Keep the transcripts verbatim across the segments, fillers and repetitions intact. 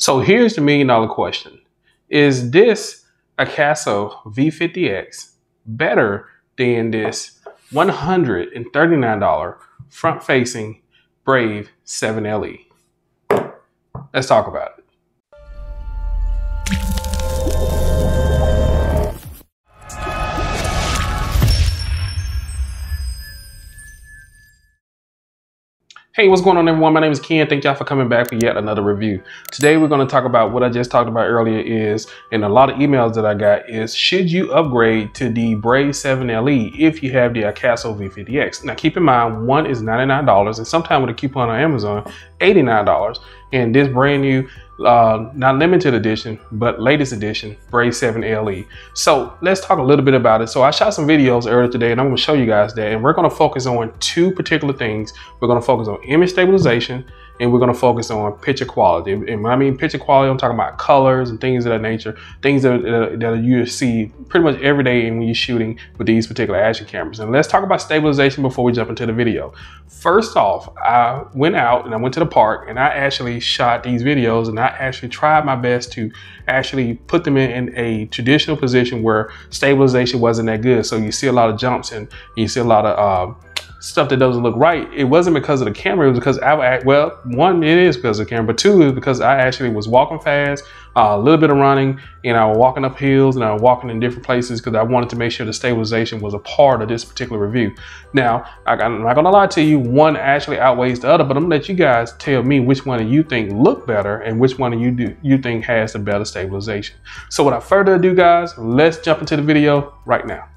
So here's the million dollar question. Is this Akaso V fifty X better than this one hundred thirty-nine dollar front-facing Brave seven L E? Let's talk about it. Hey, what's going on, everyone? My name is Ken. Thank y'all for coming back for yet another review. Today we're going to talk about what I just talked about earlier is, and a lot of emails that I got is, should you upgrade to the Brave seven L E if you have the Akaso V fifty X? Now keep in mind, one is ninety-nine dollars, and sometime with a coupon on Amazon, eighty-nine dollars. And this brand new, uh, not limited edition, but latest edition, Brave seven L E. So let's talk a little bit about it. So I shot some videos earlier today, and I'm going to show you guys that. And we're going to focus on two particular things. We're going to focus on image stabilization, and we're going to focus on picture quality. And when I mean picture quality, I'm talking about colors and things of that nature, things that, uh, that you see pretty much every day when you're shooting with these particular action cameras. And let's talk about stabilization before we jump into the video. First off, I went out and I went to the park, and I actually shot these videos, and I actually tried my best to actually put them in, in a traditional position where stabilization wasn't that good. So you see a lot of jumps, and you see a lot of, uh, stuff that doesn't look right. It wasn't because of the camera, it was because I, well, one, it is because of the camera, but two, is because I actually was walking fast, uh, a little bit of running, and I was walking up hills, and I was walking in different places because I wanted to make sure the stabilization was a part of this particular review. Now, I, I'm not gonna lie to you, one actually outweighs the other, but I'm gonna let you guys tell me which one you think look better and which one you do you think has the better stabilization. So without further ado, guys, let's jump into the video right now.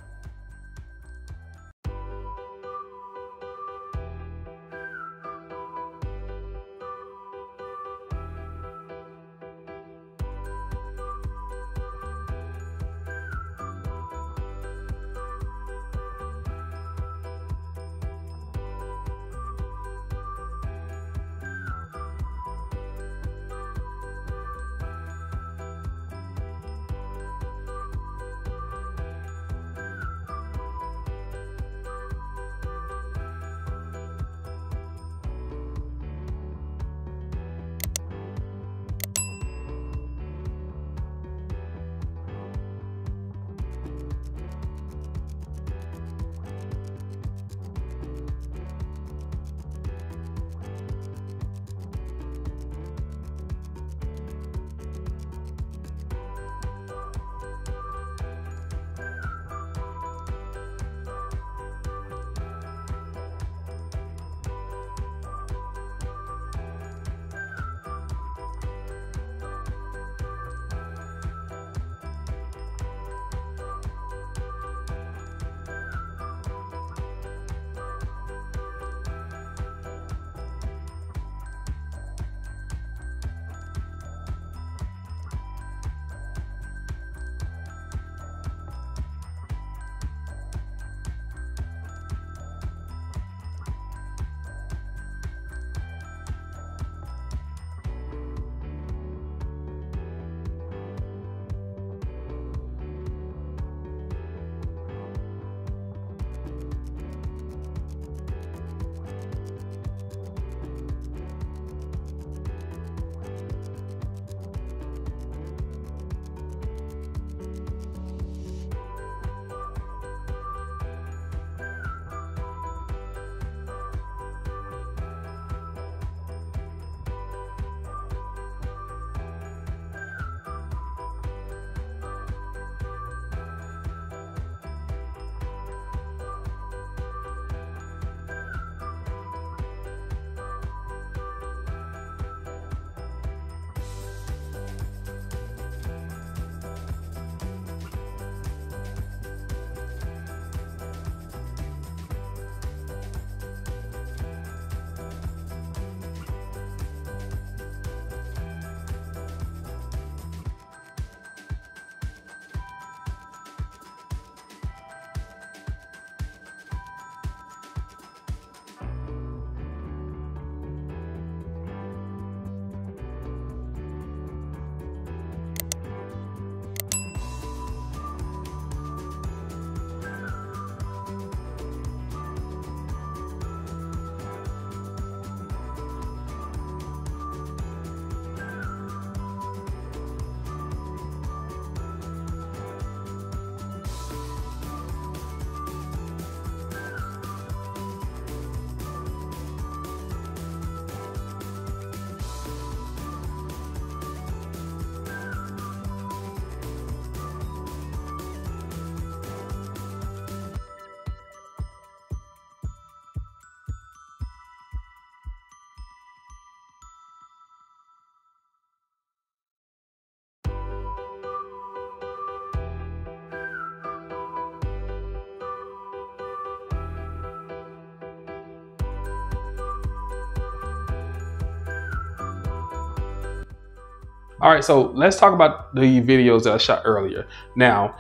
All right, so let's talk about the videos that I shot earlier. Now,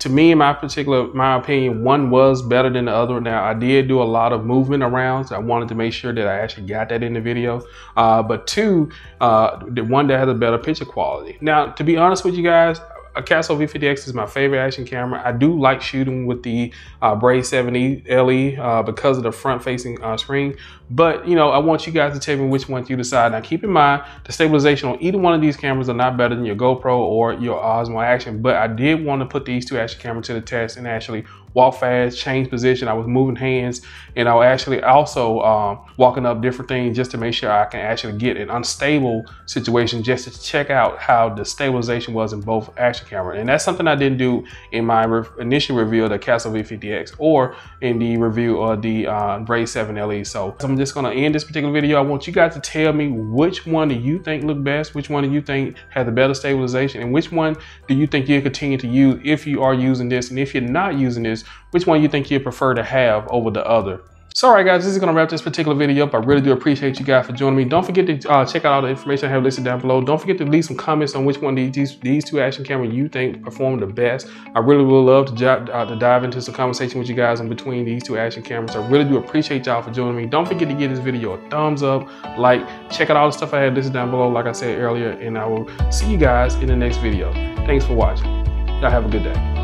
to me, in my particular, my opinion, one was better than the other. Now, I did do a lot of movement around. I wanted to make sure that I actually got that in the video. Uh, but two, uh, the one that has a better picture quality. Now, to be honest with you guys, Akaso V fifty X is my favorite action camera. I do like shooting with the uh, Brave seven L E uh, because of the front-facing uh, screen. But, you know, I want you guys to tell me which one you decide. Now, keep in mind, the stabilization on either one of these cameras are not better than your GoPro or your Osmo Action. But I did want to put these two action cameras to the test and actually walk fast, change position. I was moving hands, and I was actually also um, walking up different things just to make sure I can actually get an unstable situation just to check out how the stabilization was in both action cameras. And that's something I didn't do in my re initial review of the Akaso V fifty X or in the review of the uh, Brave seven L E. So I'm just gonna end this particular video. I want you guys to tell me which one do you think looked best, which one do you think had the better stabilization, and which one do you think you'll continue to use if you are using this, and if you're not using this, which one you think you prefer to have over the other. So all right guys, this is going to wrap this particular video up. I really do appreciate you guys for joining me. Don't forget to uh, check out all the information I have listed down below. Don't forget to leave some comments on which one of these, these two action cameras you think performed the best. I really would love to, job, uh, to dive into some conversation with you guys in between these two action cameras. I really do appreciate y'all for joining me. Don't forget to give this video a thumbs up, like, check out all the stuff I had listed down below like I said earlier, and I will see you guys in the next video. Thanks for watching. Y'all have a good day.